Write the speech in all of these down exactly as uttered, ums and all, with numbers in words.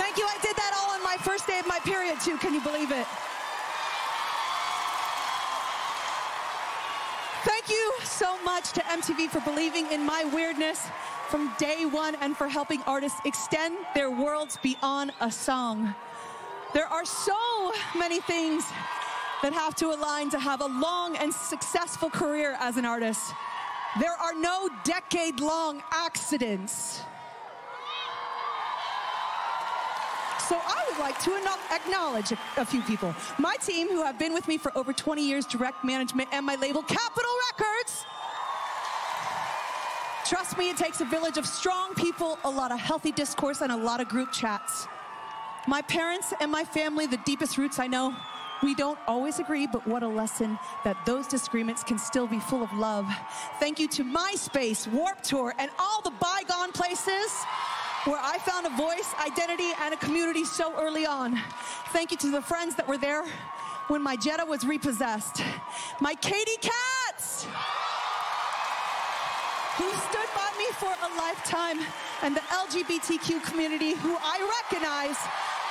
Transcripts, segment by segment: Thank you. I did that all on my first day of my period, too. Can you believe it? Thank you so much to M T V for believing in my weirdness from day one and for helping artists extend their worlds beyond a song. There are so many things that have to align to have a long and successful career as an artist. There are no decade-long accidents. So I would like to acknowledge a few people. My team, who have been with me for over twenty years, direct management, and my label, Capitol Records. Trust me, it takes a village of strong people, a lot of healthy discourse, and a lot of group chats. My parents and my family, the deepest roots I know, we don't always agree, but what a lesson that those disagreements can still be full of love. Thank you to MySpace, Warped Tour, and all the bygone places where I found a voice, identity, and a community so early on. Thank you to the friends that were there when my Jetta was repossessed. My Katy Cats, who stood by me for a lifetime, and the L G B T Q community, who I recognize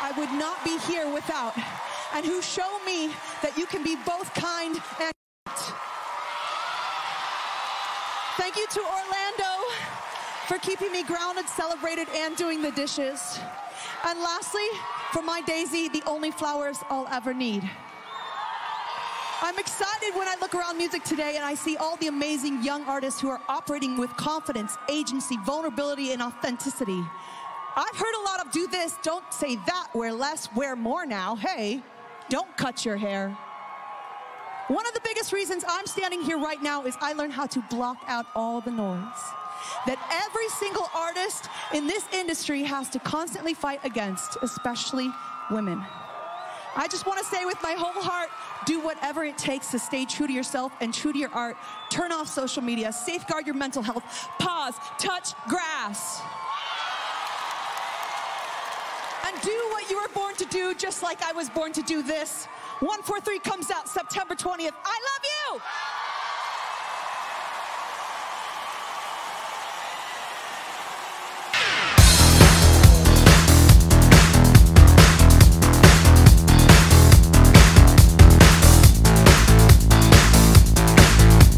I would not be here without, and who show me that you can be both kind and kind. Thank you to Orlando for keeping me grounded, celebrated, and doing the dishes. And lastly, for my Daisy, the only flowers I'll ever need. I'm excited when I look around music today and I see all the amazing young artists who are operating with confidence, agency, vulnerability, and authenticity. I've heard a lot of do this, don't say that, wear less, wear more now. Hey, don't cut your hair. One of the biggest reasons I'm standing here right now is I learned how to block out all the noise that every single artist in this industry has to constantly fight against, especially women. I just want to say with my whole heart, do whatever it takes to stay true to yourself and true to your art. Turn off social media, safeguard your mental health, pause, touch grass. And do what you were born to do, just like I was born to do this. one four three comes out September twentieth. I love you!